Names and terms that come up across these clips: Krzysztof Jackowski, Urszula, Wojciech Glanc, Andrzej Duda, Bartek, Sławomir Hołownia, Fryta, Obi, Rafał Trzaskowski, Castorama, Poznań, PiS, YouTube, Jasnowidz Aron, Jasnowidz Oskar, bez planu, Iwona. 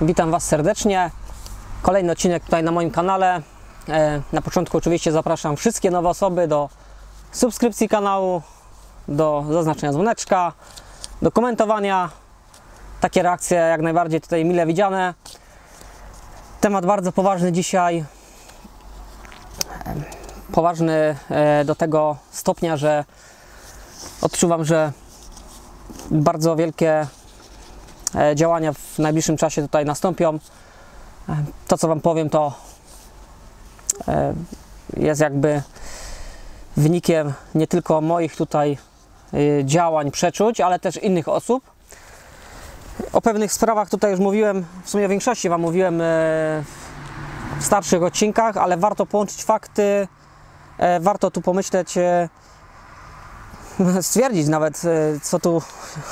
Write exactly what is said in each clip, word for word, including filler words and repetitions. Witam Was serdecznie. Kolejny odcinek tutaj na moim kanale. Na początku oczywiście zapraszam wszystkie nowe osoby do subskrypcji kanału, do zaznaczenia dzwoneczka, do komentowania. Takie reakcje jak najbardziej tutaj mile widziane. Temat bardzo poważny dzisiaj. Poważny do tego stopnia, że odczuwam, że bardzo wielkie działania w najbliższym czasie tutaj nastąpią. To, co Wam powiem, to jest jakby wynikiem nie tylko moich tutaj działań, przeczuć, ale też innych osób. O pewnych sprawach tutaj już mówiłem, w sumie o większości Wam mówiłem w starszych odcinkach, ale warto połączyć fakty, warto tu pomyśleć, stwierdzić nawet, co tu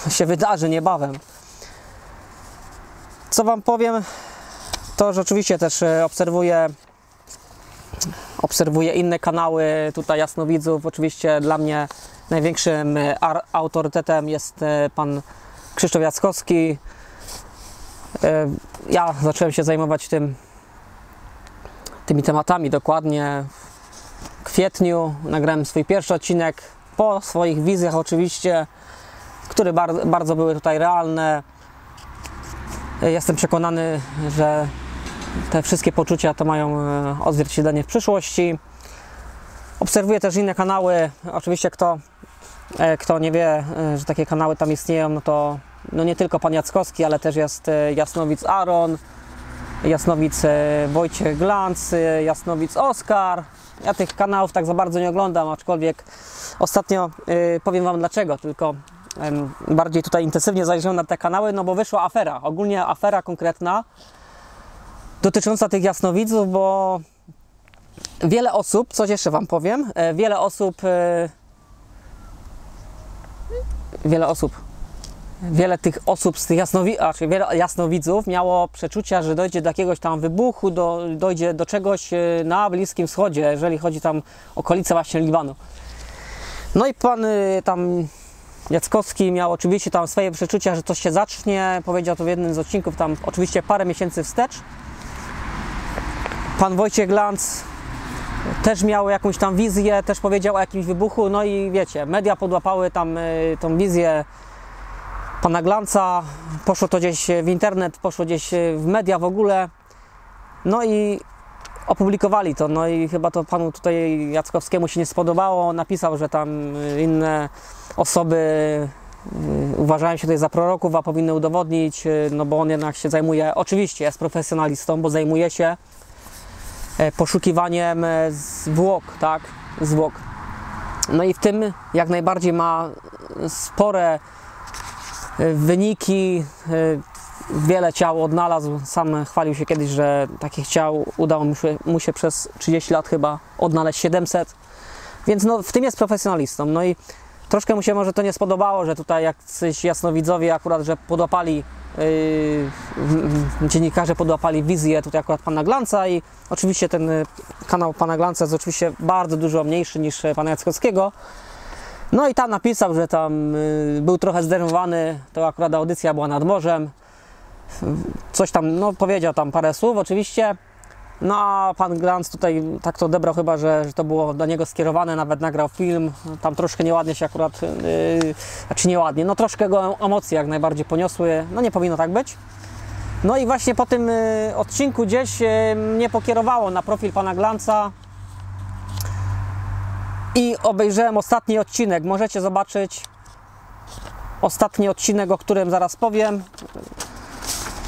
się wydarzy niebawem. Co Wam powiem, to że oczywiście też obserwuję, obserwuję inne kanały tutaj jasnowidzów. Oczywiście dla mnie największym autorytetem jest pan Krzysztof Jackowski. Ja zacząłem się zajmować tym, tymi tematami dokładnie w kwietniu. Nagrałem swój pierwszy odcinek po swoich wizjach oczywiście, które bardzo, bardzo były tutaj realne. Jestem przekonany, że te wszystkie poczucia to mają odzwierciedlenie w przyszłości. Obserwuję też inne kanały. Oczywiście kto, kto nie wie, że takie kanały tam istnieją, no to no nie tylko pan Jackowski, ale też jest Jasnowidz Aron, Jasnowidz Wojciech Glanc, Jasnowidz Oskar. Ja tych kanałów tak za bardzo nie oglądam, aczkolwiek ostatnio powiem Wam dlaczego, tylko bardziej tutaj intensywnie zajrzałem na te kanały, no bo wyszła afera, ogólnie afera konkretna dotycząca tych jasnowidzów, bo wiele osób, coś jeszcze Wam powiem, wiele osób, wiele osób, wiele tych osób z tych jasnowi, a, czyli wiele jasnowidzów miało przeczucia, że dojdzie do jakiegoś tam wybuchu, do, dojdzie do czegoś na Bliskim Wschodzie, jeżeli chodzi tam o okolice właśnie Libanu. No i pan tam Jackowski miał oczywiście tam swoje przeczucia, że coś się zacznie, powiedział to w jednym z odcinków, tam oczywiście parę miesięcy wstecz. Pan Wojciech Glanc też miał jakąś tam wizję, też powiedział o jakimś wybuchu, no i wiecie, media podłapały tam y, tą wizję pana Glanca, poszło to gdzieś w internet, poszło gdzieś w media w ogóle, no i opublikowali to, no i chyba to panu tutaj Jackowskiemu się nie spodobało, napisał, że tam inne osoby uważają się tutaj za proroków, a powinny udowodnić, no bo on jednak się zajmuje, oczywiście jest profesjonalistą, bo zajmuje się poszukiwaniem zwłok, tak, zwłok. No i w tym jak najbardziej ma spore wyniki, wiele ciał odnalazł, sam chwalił się kiedyś, że takich ciał udało mu się, mu się przez trzydzieści lat chyba odnaleźć siedemset, więc no w tym jest profesjonalistą, no i troszkę mu się może to nie spodobało, że tutaj jacyś jasnowidzowie akurat, że podłapali, yy, dziennikarze podłapali wizję tutaj akurat pana Glanca i oczywiście ten kanał pana Glanca jest oczywiście bardzo dużo mniejszy niż pana Jackowskiego. No i tam napisał, że tam yy, był trochę zdenerwowany, to akurat audycja była nad morzem. Coś tam, no powiedział tam parę słów oczywiście. No a pan Glanc tutaj tak to odebrał chyba, że, że to było do niego skierowane, nawet nagrał film, tam troszkę nieładnie się akurat, yy, znaczy nieładnie, no troszkę go emocje jak najbardziej poniosły, no nie powinno tak być. No i właśnie po tym y, odcinku gdzieś y, mnie pokierowało na profil pana Glanca i obejrzałem ostatni odcinek, możecie zobaczyć ostatni odcinek, o którym zaraz powiem.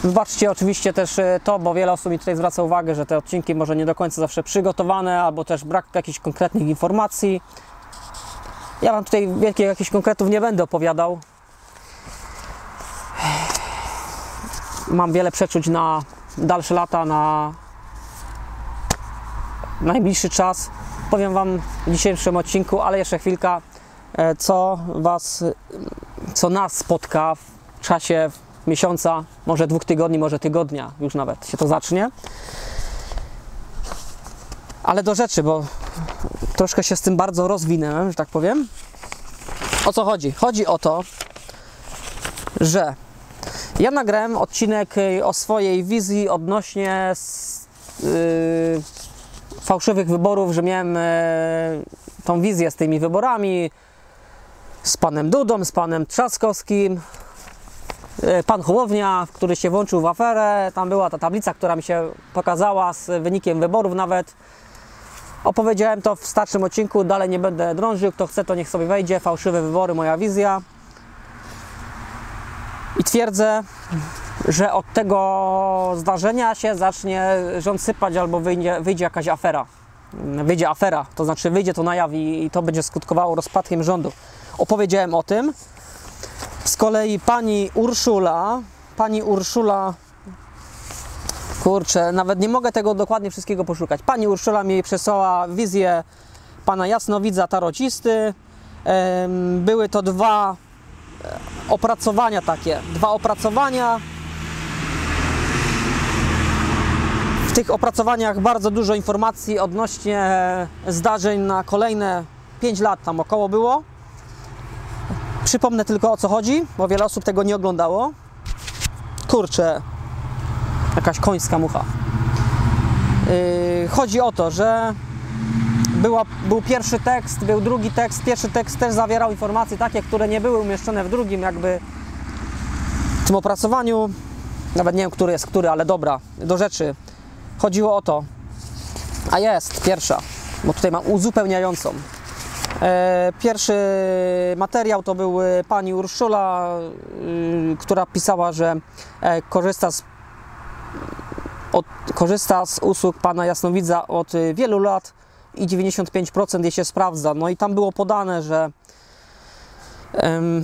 Wybaczcie oczywiście też to, bo wiele osób mi tutaj zwraca uwagę, że te odcinki może nie do końca zawsze przygotowane, albo też brak jakichś konkretnych informacji. Ja Wam tutaj wielkich jakichś konkretów nie będę opowiadał. Mam wiele przeczuć na dalsze lata, na najbliższy czas. Powiem Wam w dzisiejszym odcinku, ale jeszcze chwilka, co Was, co nas spotka w czasie miesiąca, może dwóch tygodni, może tygodnia, już nawet się to zacznie. Ale do rzeczy, bo troszkę się z tym bardzo rozwinęłem, że tak powiem. O co chodzi? Chodzi o to, że Ja nagrałem odcinek o swojej wizji odnośnie yy, fałszywych wyborów, że miałem yy, tą wizję z tymi wyborami, z panem Dudą, z panem Trzaskowskim. Pan Hołownia, który się włączył w aferę, tam była ta tablica, która mi się pokazała z wynikiem wyborów nawet. Opowiedziałem to w starszym odcinku, dalej nie będę drążył, kto chce to niech sobie wejdzie, fałszywe wybory, moja wizja. I twierdzę, że od tego zdarzenia się zacznie rząd sypać albo wyjdzie, wyjdzie jakaś afera. Wyjdzie afera, to znaczy wyjdzie to na jaw i, i to będzie skutkowało rozpadkiem rządu. Opowiedziałem o tym. Z kolei pani Urszula, pani Urszula, kurczę, nawet nie mogę tego dokładnie wszystkiego poszukać. Pani Urszula mi przesłała wizję pana Jasnowidza Tarocisty. Były to dwa opracowania takie, dwa opracowania. W tych opracowaniach bardzo dużo informacji odnośnie zdarzeń na kolejne pięć lat tam około było. Przypomnę tylko, o co chodzi, bo wiele osób tego nie oglądało. Kurczę, jakaś końska mucha. Yy, chodzi o to, że była, był pierwszy tekst, był drugi tekst. Pierwszy tekst też zawierał informacje takie, które nie były umieszczone w drugim jakby w tym opracowaniu. Nawet nie wiem, który jest który, ale dobra, do rzeczy. Chodziło o to. A jest pierwsza, bo tutaj mam uzupełniającą. Pierwszy materiał to był pani Urszula, która pisała, że korzysta z, od, korzysta z usług pana Jasnowidza od wielu lat i dziewięćdziesiąt pięć procent jej się sprawdza. No i tam było podane, że um,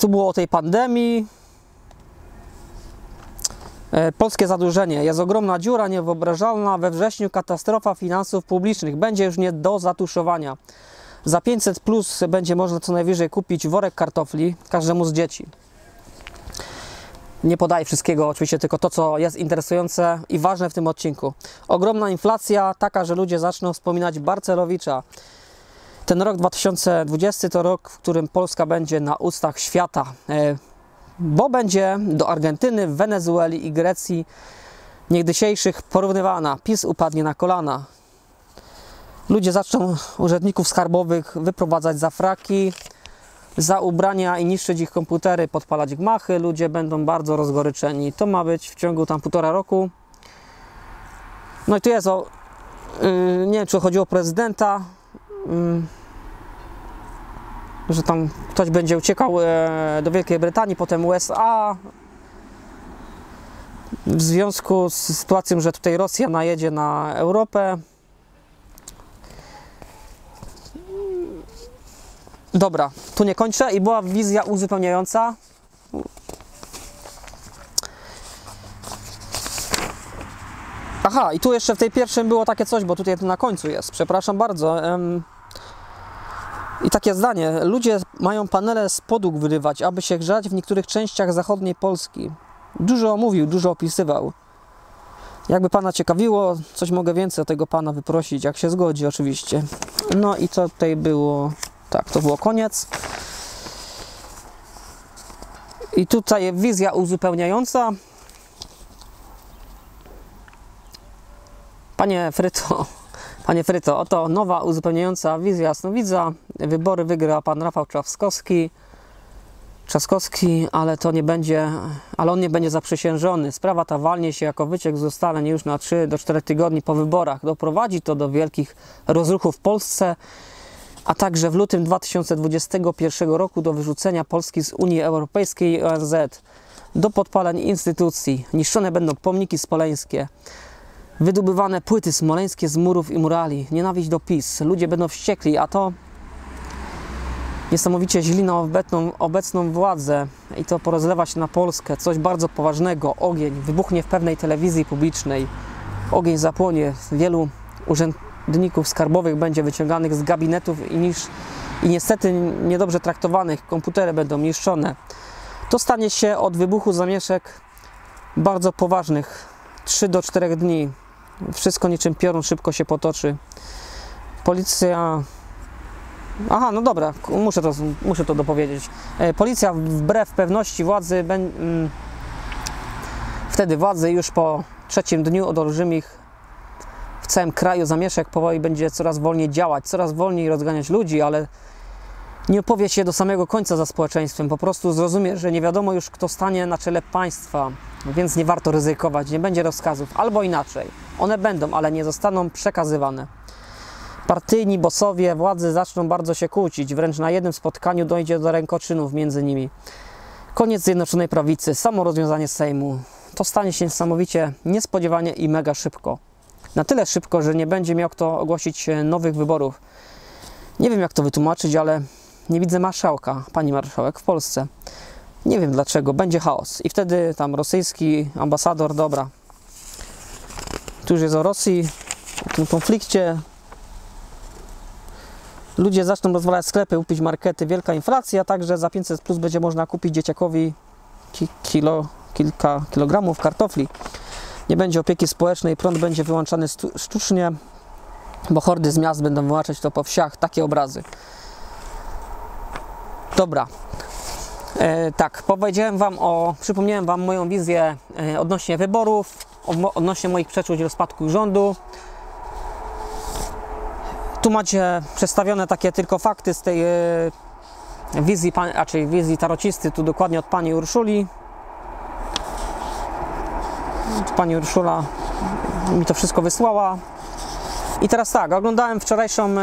tu było o tej pandemii. Polskie zadłużenie. Jest ogromna dziura niewyobrażalna. We wrześniu katastrofa finansów publicznych. Będzie już nie do zatuszowania. Za pięćset plus będzie można co najwyżej kupić worek kartofli każdemu z dzieci. Nie podaję wszystkiego oczywiście, tylko to, co jest interesujące i ważne w tym odcinku. Ogromna inflacja, taka, że ludzie zaczną wspominać Barcelowicza. Ten rok dwa tysiące dwudziesty to rok, w którym Polska będzie na ustach świata. Bo będzie do Argentyny, Wenezueli i Grecji niegdysiejszych porównywana. PiS upadnie na kolana. Ludzie zaczną urzędników skarbowych wyprowadzać za fraki, za ubrania i niszczyć ich komputery, podpalać gmachy. Ludzie będą bardzo rozgoryczeni. To ma być w ciągu tam półtora roku. No i tu jest o... Yy, nie wiem, czy chodziło o prezydenta. Yy. Że tam ktoś będzie uciekał do Wielkiej Brytanii, potem U S A. W związku z sytuacją, że tutaj Rosja najedzie na Europę. Dobra, tu nie kończę i była wizja uzupełniająca. Aha, i tu jeszcze w tej pierwszym było takie coś, bo tutaj to na końcu jest, przepraszam bardzo. I takie zdanie. Ludzie mają panele z podłóg wyrywać, aby się grzać w niektórych częściach zachodniej Polski. Dużo mówił, dużo opisywał. Jakby pana ciekawiło, coś mogę więcej o tego pana wyprosić, jak się zgodzi oczywiście. No i co tutaj było? Tak, to było koniec. I tutaj wizja uzupełniająca. Panie Fryto. Panie Fryto, oto nowa uzupełniająca wizja Jasnowidza. Wybory wygra pan Rafał Trzaskowski, Trzaskowski, ale to nie będzie, ale on nie będzie zaprzysiężony. Sprawa ta walnie się jako wyciek z ustaleń już na trzy do czterech tygodni po wyborach. Doprowadzi to do wielkich rozruchów w Polsce, a także w lutym dwa tysiące dwudziestego pierwszego roku do wyrzucenia Polski z Unii Europejskiej i O N Z, do podpaleń instytucji. Niszczone będą pomniki smoleńskie. Wydobywane płyty smoleńskie z murów i murali. Nienawiść do PiS. Ludzie będą wściekli, a to niesamowicie źli na obecną, obecną władzę. I to porozlewa się na Polskę. Coś bardzo poważnego. Ogień wybuchnie w pewnej telewizji publicznej. Ogień zapłonie. Wielu urzędników skarbowych będzie wyciąganych z gabinetów i, niż, i niestety niedobrze traktowanych. Komputery będą niszczone. To stanie się od wybuchu zamieszek bardzo poważnych. trzy do czterech dni. Wszystko niczym piorun szybko się potoczy. Policja Aha, no dobra, muszę to, muszę to dopowiedzieć. Policja wbrew pewności władzy ben... wtedy władzy już po trzecim dniu od olbrzymich w całym kraju zamieszek powoli będzie coraz wolniej działać, coraz wolniej rozganiać ludzi, ale nie opowie się do samego końca za społeczeństwem. Po prostu zrozumie, że nie wiadomo już, kto stanie na czele państwa, więc nie warto ryzykować, nie będzie rozkazów. Albo inaczej, one będą, ale nie zostaną przekazywane. Partyjni bossowie władzy zaczną bardzo się kłócić, wręcz na jednym spotkaniu dojdzie do rękoczynów między nimi. Koniec Zjednoczonej Prawicy, samo rozwiązanie Sejmu. To stanie się niesamowicie niespodziewanie i mega szybko. Na tyle szybko, że nie będzie miał kto ogłosić nowych wyborów. Nie wiem, jak to wytłumaczyć, ale nie widzę marszałka, pani marszałek w Polsce. Nie wiem dlaczego, będzie chaos. I wtedy tam rosyjski ambasador, dobra. Tu już jest o Rosji, o tym konflikcie. Ludzie zaczną rozwalać sklepy, upić markety, wielka inflacja, także za pięćset plus będzie można kupić dzieciakowi ki kilo, kilka kilogramów kartofli. Nie będzie opieki społecznej, prąd będzie wyłączany sztucznie, bo hordy z miast będą wyłączać to po wsiach, takie obrazy. Dobra, e, tak, powiedziałem wam o, przypomniałem wam moją wizję e, odnośnie wyborów, o, odnośnie moich przeczuć o spadku rządu. Tu macie przedstawione takie tylko fakty z tej yy, wizji, pan, a czyli wizji tarocisty, tu dokładnie od pani Urszuli. Pani Urszula mi to wszystko wysłała. I teraz tak, oglądałem wczorajszą yy,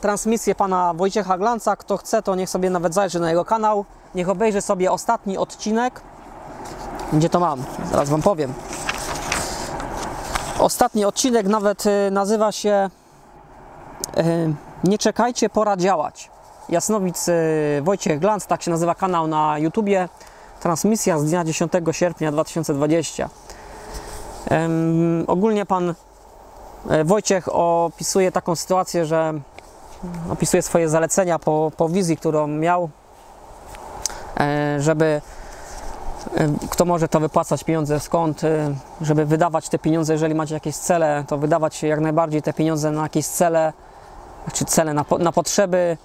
transmisję pana Wojciecha Glanca. Kto chce, to niech sobie nawet zajrzy na jego kanał. Niech obejrzy sobie ostatni odcinek. Gdzie to mam? Zaraz wam powiem. Ostatni odcinek nawet yy, nazywa się... Nie czekajcie, pora działać. Jasnowidz Wojciech Glanc, tak się nazywa kanał na YouTubie. Transmisja z dnia dziesiątego sierpnia dwa tysiące dwudziestego. Um, ogólnie pan Wojciech opisuje taką sytuację, że opisuje swoje zalecenia po, po wizji, którą miał, żeby kto może to wypłacać pieniądze, skąd, żeby wydawać te pieniądze, jeżeli macie jakieś cele, to wydawać jak najbardziej te pieniądze na jakieś cele, czy cele na, po, na potrzeby,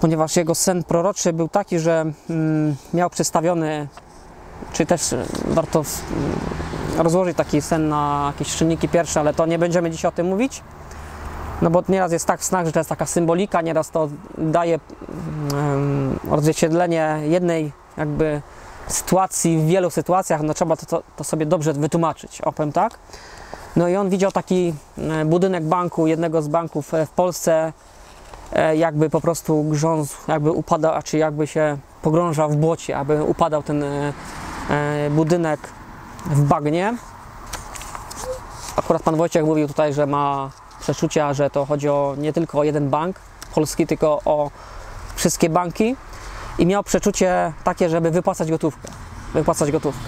ponieważ jego sen proroczy był taki, że mm, miał przedstawiony, czy też warto w, rozłożyć taki sen na jakieś czynniki pierwsze, ale to nie będziemy dzisiaj o tym mówić, no bo nieraz jest tak w snach, że to jest taka symbolika, nieraz to daje um, odzwierciedlenie jednej jakby sytuacji w wielu sytuacjach, no trzeba to, to, to sobie dobrze wytłumaczyć, opowiem tak. No i on widział taki budynek banku, jednego z banków w Polsce, jakby po prostu grząsł, jakby upadał, czy jakby się pogrążał w błocie, aby upadał ten budynek w bagnie. Akurat pan Wojciech mówił tutaj, że ma przeczucia, że to chodzi o nie tylko o jeden bank polski, tylko o wszystkie banki i miał przeczucie takie, żeby wypłacać gotówkę. Wypłacać gotówkę.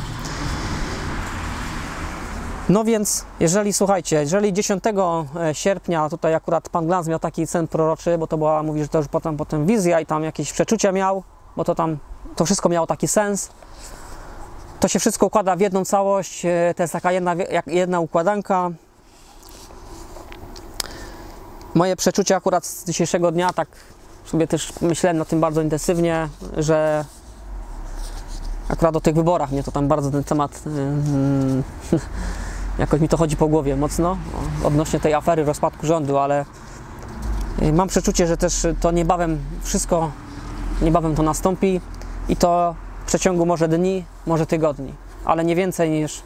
No więc, jeżeli, słuchajcie, jeżeli dziesiątego sierpnia, tutaj akurat pan Glanc miał taki sen proroczy, bo to była, mówi, że to już potem, potem wizja i tam jakieś przeczucia miał, bo to tam, to wszystko miało taki sens. To się wszystko układa w jedną całość, to jest taka jedna, jedna układanka. Moje przeczucia akurat z dzisiejszego dnia, tak sobie też myślałem na tym bardzo intensywnie, że akurat o tych wyborach mnie to tam bardzo ten temat, hmm, jakoś mi to chodzi po głowie mocno, odnośnie tej afery rozpadku rządu, ale mam przeczucie, że też to niebawem wszystko, niebawem to nastąpi i to w przeciągu może dni, może tygodni, ale nie więcej niż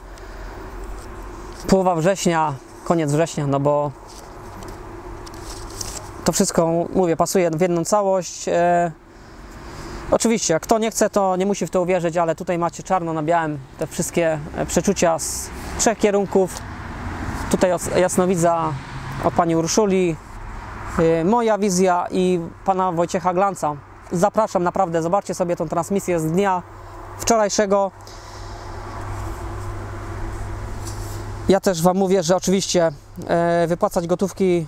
połowa września, koniec września, no bo to wszystko, mówię, pasuje w jedną całość. E, oczywiście, jak kto nie chce, to nie musi w to uwierzyć, ale tutaj macie czarno na białym te wszystkie przeczucia z trzech kierunków. Tutaj od jasnowidza, od pani Urszuli, e, moja wizja i pana Wojciecha Glanca. Zapraszam naprawdę, zobaczcie sobie tą transmisję z dnia wczorajszego. Ja też wam mówię, że oczywiście e, wypłacać gotówki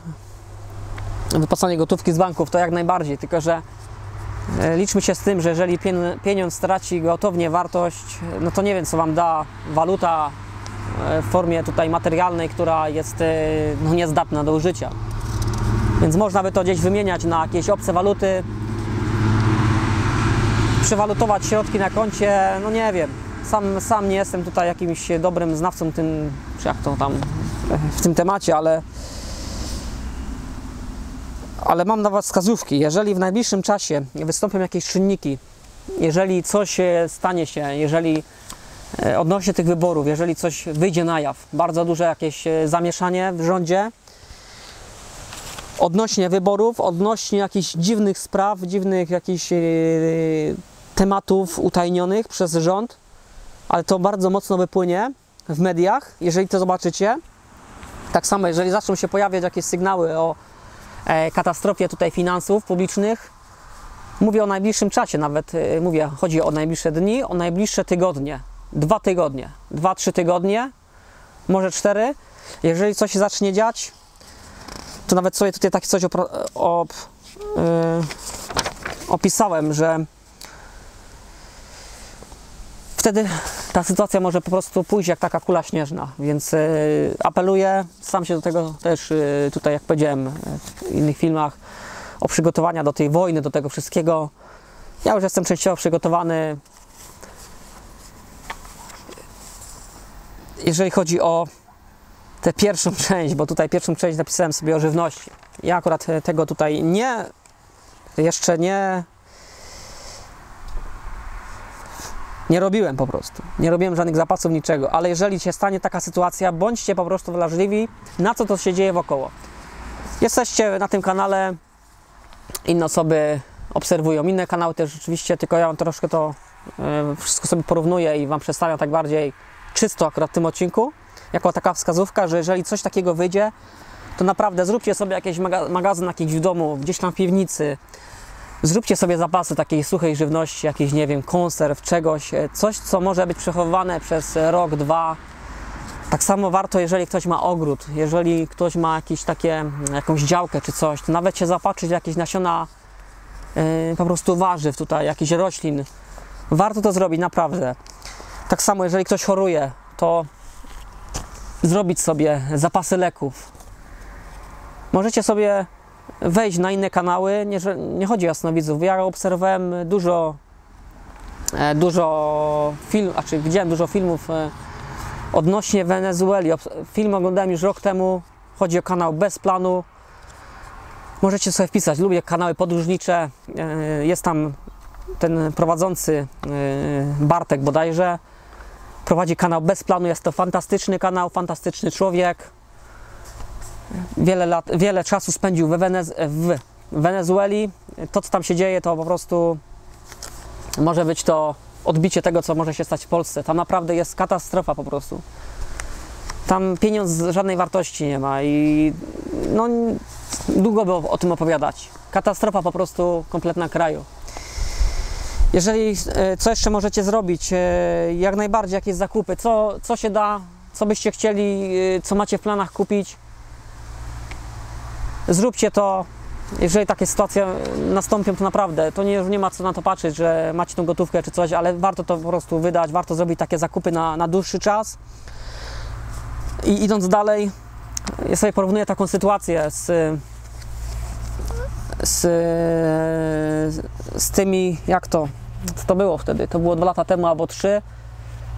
Wypłacanie gotówki z banków to jak najbardziej, tylko że liczmy się z tym, że jeżeli pieniądz straci gwałtownie wartość, no to nie wiem, co wam da waluta w formie tutaj materialnej, która jest no, niezdatna do użycia. Więc można by to gdzieś wymieniać na jakieś obce waluty, przewalutować środki na koncie, no nie wiem. Sam, sam nie jestem tutaj jakimś dobrym znawcą tym, czy jak to tam, w tym temacie, ale, ale mam dla Was wskazówki. Jeżeli w najbliższym czasie wystąpią jakieś czynniki, jeżeli coś stanie się, jeżeli odnośnie tych wyborów, jeżeli coś wyjdzie na jaw, bardzo duże jakieś zamieszanie w rządzie, odnośnie wyborów, odnośnie jakichś dziwnych spraw, dziwnych jakichś tematów utajnionych przez rząd, ale to bardzo mocno wypłynie w mediach, jeżeli to zobaczycie. Tak samo, jeżeli zaczną się pojawiać jakieś sygnały o e, katastrofie tutaj finansów publicznych, mówię o najbliższym czasie nawet, e, mówię, chodzi o najbliższe dni, o najbliższe tygodnie, dwa tygodnie, dwa, trzy tygodnie, może cztery. Jeżeli coś się zacznie dziać, to nawet sobie tutaj takie coś opro, op, yy, opisałem, że wtedy ta sytuacja może po prostu pójść jak taka kula śnieżna, więc y, apeluję, sam się do tego też y, tutaj, jak powiedziałem w innych filmach, o przygotowania do tej wojny, do tego wszystkiego. Ja już jestem częściowo przygotowany. Jeżeli chodzi o tę pierwszą część, bo tutaj pierwszą część napisałem sobie o żywności. Ja akurat tego tutaj nie, jeszcze nie... Nie robiłem po prostu, nie robiłem żadnych zapasów, niczego, ale jeżeli się stanie taka sytuacja, bądźcie po prostu wrażliwi na co to się dzieje wokoło. Jesteście na tym kanale, inne osoby obserwują, inne kanały też rzeczywiście, tylko ja troszkę to y, wszystko sobie porównuję i Wam przedstawiam tak bardziej czysto akurat w tym odcinku, jako taka wskazówka, że jeżeli coś takiego wyjdzie, to naprawdę zróbcie sobie jakiś maga magazyn jakiś w domu, gdzieś tam w piwnicy. Zróbcie sobie zapasy takiej suchej żywności, jakiejś, nie wiem, konserw, czegoś, coś, co może być przechowywane przez rok, dwa. Tak samo warto, jeżeli ktoś ma ogród, jeżeli ktoś ma jakieś takie, jakąś działkę czy coś, to nawet się zapatrzyć jakieś nasiona yy, po prostu warzyw tutaj, jakichś roślin. Warto to zrobić, naprawdę. Tak samo, jeżeli ktoś choruje, to zrobić sobie zapasy leków. Możecie sobie wejść na inne kanały, nie, nie chodzi o jasnowidzów. Ja obserwowałem dużo, dużo filmów, znaczy widziałem dużo filmów odnośnie Wenezueli. Film oglądałem już rok temu, chodzi o kanał Bez Planu. Możecie sobie wpisać, lubię kanały podróżnicze, jest tam ten prowadzący Bartek bodajże, prowadzi kanał Bez Planu, jest to fantastyczny kanał, fantastyczny człowiek. Wiele lat, wiele czasu spędził w, Wenez w Wenezueli. To, co tam się dzieje, to po prostu może być to odbicie tego, co może się stać w Polsce. Tam naprawdę jest katastrofa po prostu. Tam pieniądz żadnej wartości nie ma i no, długo by o, o tym opowiadać. Katastrofa po prostu kompletna kraju. Jeżeli, co jeszcze możecie zrobić? Jak najbardziej jakieś zakupy. Co, co się da, co byście chcieli, co macie w planach kupić? Zróbcie to, jeżeli takie sytuacje nastąpią, to naprawdę, to nie, nie ma co na to patrzeć, że macie tą gotówkę czy coś, ale warto to po prostu wydać, warto zrobić takie zakupy na, na dłuższy czas. I idąc dalej, ja sobie porównuję taką sytuację z, z, z tymi, jak to, co to było wtedy, to było dwa lata temu albo trzy,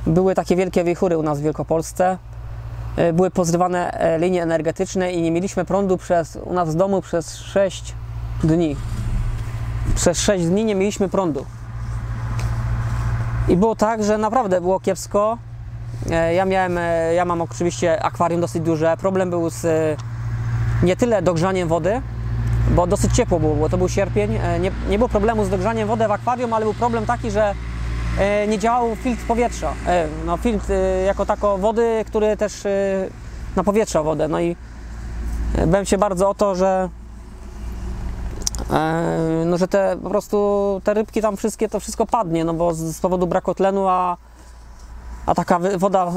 były takie wielkie wichury u nas w Wielkopolsce. Były pozrywane linie energetyczne i nie mieliśmy prądu przez, u nas w domu przez sześć dni. Przez sześć dni nie mieliśmy prądu. I było tak, że naprawdę było kiepsko. Ja, miałem, ja mam oczywiście akwarium dosyć duże. Problem był z nie tyle dogrzaniem wody, bo dosyć ciepło było, bo to był sierpień. Nie, nie było problemu z dogrzaniem wody w akwarium, ale był problem taki, że nie działał filtr powietrza, no filtr jako tako wody, który też napowietrza wodę, no i bałem się bardzo o to, że no, że te po prostu te rybki tam wszystkie, to wszystko padnie, no bo z, z powodu braku tlenu, a, a taka woda,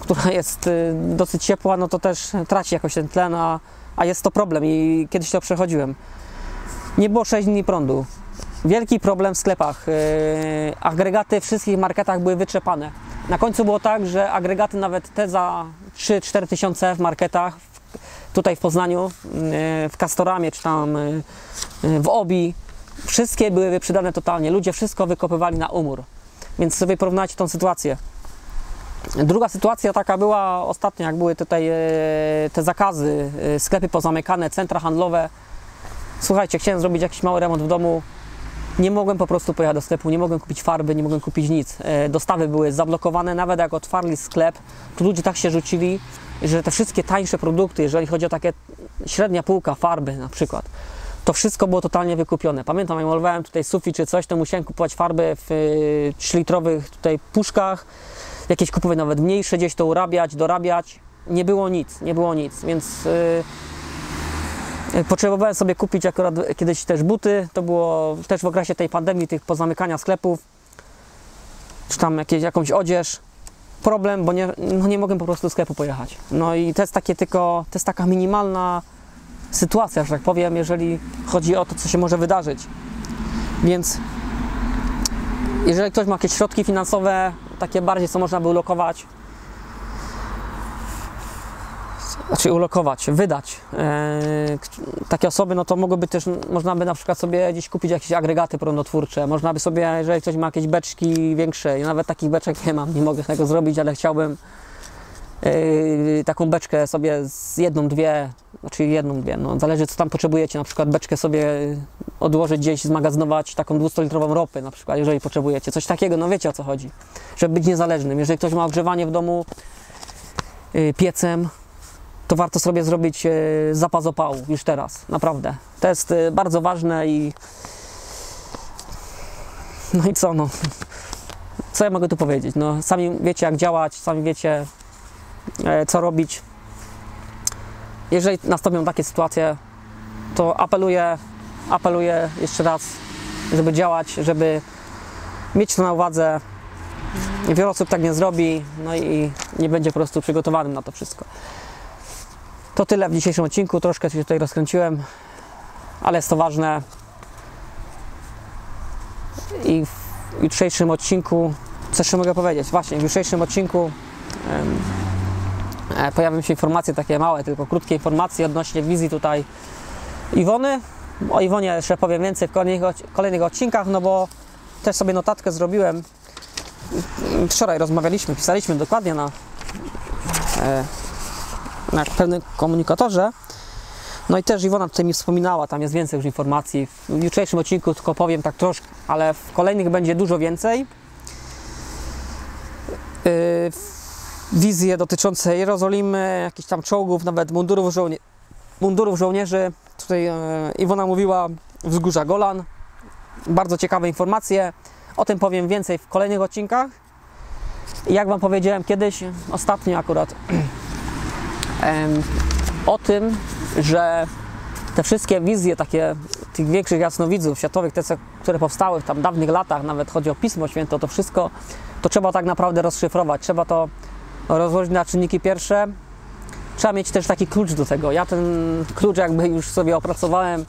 która jest dosyć ciepła, no to też traci jakoś ten tlen, a, a jest to problem i kiedyś to przechodziłem. Nie było sześć dni prądu. Wielki problem w sklepach. Yy, agregaty w wszystkich marketach były wyczepane. Na końcu było tak, że agregaty nawet te za trzy-cztery tysiące w marketach, w, tutaj w Poznaniu, w Castoramie czy tam w Obi, wszystkie były wyprzedane totalnie. Ludzie wszystko wykopywali na umór, więc sobie porównajcie tą sytuację. Druga sytuacja taka była ostatnio, jak były tutaj te zakazy, sklepy pozamykane, centra handlowe. Słuchajcie, chciałem zrobić jakiś mały remont w domu, nie mogłem po prostu pojechać do sklepu, nie mogłem kupić farby, nie mogłem kupić nic. Dostawy były zablokowane, nawet jak otwarli sklep, to ludzie tak się rzucili, że te wszystkie tańsze produkty, jeżeli chodzi o takie średnia półka, farby na przykład, to wszystko było totalnie wykupione. Pamiętam, jak malowałem tutaj sufit czy coś, to musiałem kupować farby w trzylitrowych tutaj puszkach, jakieś kupować nawet mniejsze, gdzieś to urabiać, dorabiać. Nie było nic, nie było nic, więc... Yy... Potrzebowałem sobie kupić akurat kiedyś też buty, to było też w okresie tej pandemii, tych pozamykania sklepów, czy tam jakieś, jakąś odzież. Problem, bo nie, no nie mogłem po prostu do sklepu pojechać. No i to jest takie tylko, to jest taka minimalna sytuacja, że tak powiem, jeżeli chodzi o to, co się może wydarzyć. Więc jeżeli ktoś ma jakieś środki finansowe, takie bardziej, co można by ulokować, Znaczy ulokować, wydać. Yy, takie osoby, no to mogłyby też, można by na przykład sobie gdzieś kupić jakieś agregaty prądotwórcze, można by sobie, jeżeli ktoś ma jakieś beczki większe, ja nawet takich beczek nie mam, nie mogę tego zrobić, ale chciałbym yy, taką beczkę sobie z jedną, dwie, znaczy jedną, dwie, no zależy co tam potrzebujecie, na przykład beczkę sobie odłożyć gdzieś, zmagazynować taką dwustulitrową ropy na przykład, jeżeli potrzebujecie, coś takiego, no wiecie o co chodzi, żeby być niezależnym. Jeżeli ktoś ma ogrzewanie w domu yy, piecem, to warto sobie zrobić zapas opału już teraz, naprawdę. To jest bardzo ważne i... No i co, no? Co ja mogę tu powiedzieć? No, sami wiecie jak działać, sami wiecie co robić. Jeżeli nastąpią takie sytuacje, to apeluję, apeluję jeszcze raz, żeby działać, żeby mieć to na uwadze. Wiele osób tak nie zrobi, no i nie będzie po prostu przygotowanym na to wszystko. To tyle w dzisiejszym odcinku, troszkę się tutaj rozkręciłem, ale jest to ważne i w jutrzejszym odcinku, co jeszcze mogę powiedzieć, właśnie w jutrzejszym odcinku um, pojawią się informacje takie małe, tylko krótkie informacje odnośnie wizji tutaj Iwony. O Iwonie jeszcze powiem więcej w kolejnych, kolejnych odcinkach, no bo też sobie notatkę zrobiłem, wczoraj rozmawialiśmy, pisaliśmy dokładnie na... E, na pewnym komunikatorze. No i też Iwona tutaj mi wspominała, tam jest więcej już informacji. W jutrzejszym odcinku tylko powiem tak troszkę, ale w kolejnych będzie dużo więcej. Yy, wizje dotyczące Jerozolimy, jakichś tam czołgów, nawet mundurów, żołnie mundurów żołnierzy. Tutaj yy, Iwona mówiła wzgórza Golan. Bardzo ciekawe informacje. O tym powiem więcej w kolejnych odcinkach. Jak Wam powiedziałem kiedyś, ostatnio akurat, o tym, że te wszystkie wizje takie tych większych jasnowidzów światowych, te które powstały w tam dawnych latach, nawet chodzi o Pismo Święte, to wszystko, to trzeba tak naprawdę rozszyfrować, trzeba to rozłożyć na czynniki pierwsze, trzeba mieć też taki klucz do tego. Ja ten klucz jakby już sobie opracowałem.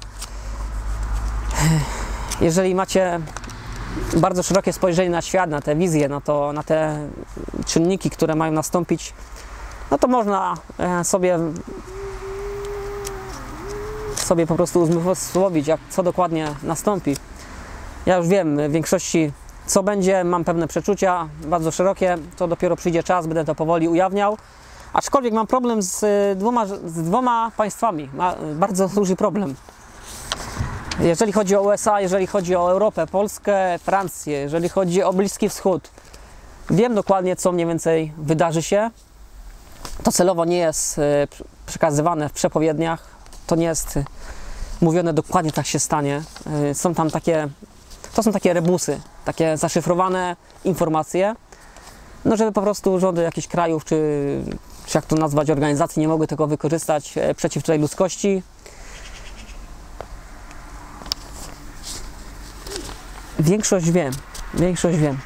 Jeżeli macie bardzo szerokie spojrzenie na świat, na te wizje, na, to, na te czynniki, które mają nastąpić, no to można sobie sobie po prostu uzmysłowić, jak co dokładnie nastąpi. Ja już wiem w większości co będzie, mam pewne przeczucia, bardzo szerokie, to dopiero przyjdzie czas, będę to powoli ujawniał. Aczkolwiek mam problem z dwoma, z dwoma państwami, ma bardzo duży problem. Jeżeli chodzi o U S A, jeżeli chodzi o Europę, Polskę, Francję, jeżeli chodzi o Bliski Wschód, wiem dokładnie co mniej więcej wydarzy się. To celowo nie jest przekazywane w przepowiedniach, to nie jest mówione dokładnie tak się stanie. Są tam takie, to są takie rebusy, takie zaszyfrowane informacje, no żeby po prostu rządy jakichś krajów, czy, czy jak to nazwać, organizacji nie mogły tego wykorzystać przeciw tutaj ludzkości. Większość wiem, większość wiem,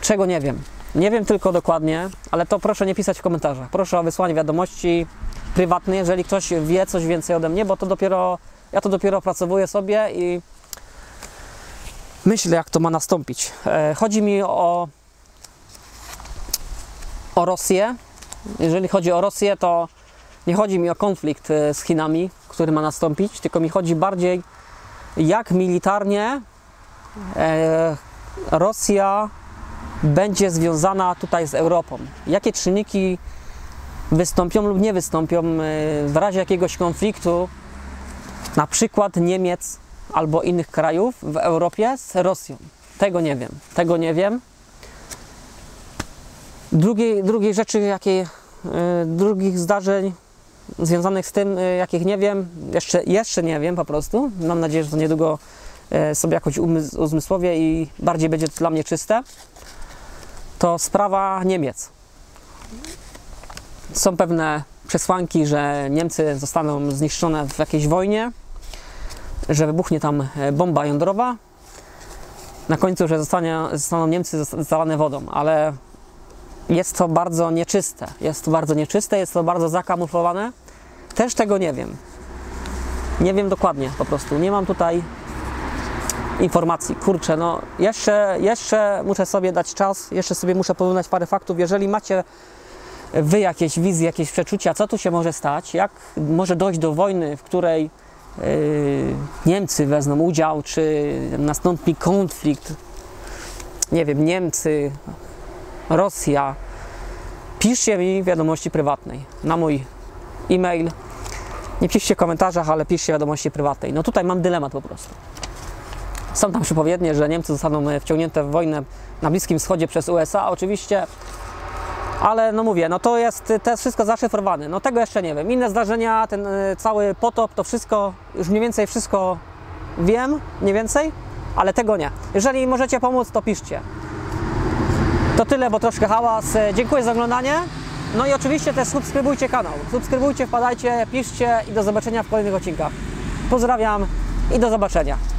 czego nie wiem. Nie wiem tylko dokładnie, ale to proszę nie pisać w komentarzach. Proszę o wysłanie wiadomości prywatnej, jeżeli ktoś wie coś więcej ode mnie, bo to dopiero, ja to dopiero opracowuję sobie i myślę, jak to ma nastąpić. Chodzi mi o, o Rosję. Jeżeli chodzi o Rosję, to Nie chodzi mi o konflikt z Chinami, który ma nastąpić, tylko mi chodzi bardziej, jak militarnie Rosja będzie związana tutaj z Europą. Jakie czynniki wystąpią lub nie wystąpią w razie jakiegoś konfliktu, na przykład Niemiec albo innych krajów w Europie z Rosją. Tego nie wiem. Tego nie wiem. Drugiej, drugiej rzeczy, jakiej, drugich zdarzeń związanych z tym, jakich nie wiem, jeszcze, jeszcze nie wiem po prostu. Mam nadzieję, że to niedługo sobie jakoś uzmysłowię i bardziej będzie to dla mnie czyste. To sprawa Niemiec. Są pewne przesłanki, że Niemcy zostaną zniszczone w jakiejś wojnie, że wybuchnie tam bomba jądrowa. Na końcu, że zostanie, zostaną Niemcy zalane wodą, ale jest to bardzo nieczyste. Jest to bardzo nieczyste, jest to bardzo zakamuflowane. Też tego nie wiem. Nie wiem dokładnie po prostu. Nie mam tutaj informacji. Kurczę, no jeszcze, jeszcze muszę sobie dać czas, jeszcze sobie muszę porównać parę faktów. Jeżeli macie Wy jakieś wizje, jakieś przeczucia, co tu się może stać, jak może dojść do wojny, w której yy, Niemcy wezmą udział, czy nastąpi konflikt, nie wiem, Niemcy, Rosja, piszcie mi wiadomości prywatnej na mój e-mail. Nie piszcie w komentarzach, ale piszcie wiadomości prywatnej. No tutaj mam dylemat po prostu. Są tam przepowiednie, że Niemcy zostaną wciągnięte w wojnę na Bliskim Wschodzie przez U S A, oczywiście. Ale no mówię, no to jest, to jest wszystko zaszyfrowane, no tego jeszcze nie wiem. Inne zdarzenia, ten cały potop, to wszystko, już mniej więcej wszystko wiem, mniej więcej, ale tego nie. Jeżeli możecie pomóc, to piszcie. To tyle, bo troszkę hałas. Dziękuję za oglądanie. No i oczywiście też subskrybujcie kanał. Subskrybujcie, wpadajcie, piszcie i do zobaczenia w kolejnych odcinkach. Pozdrawiam i do zobaczenia.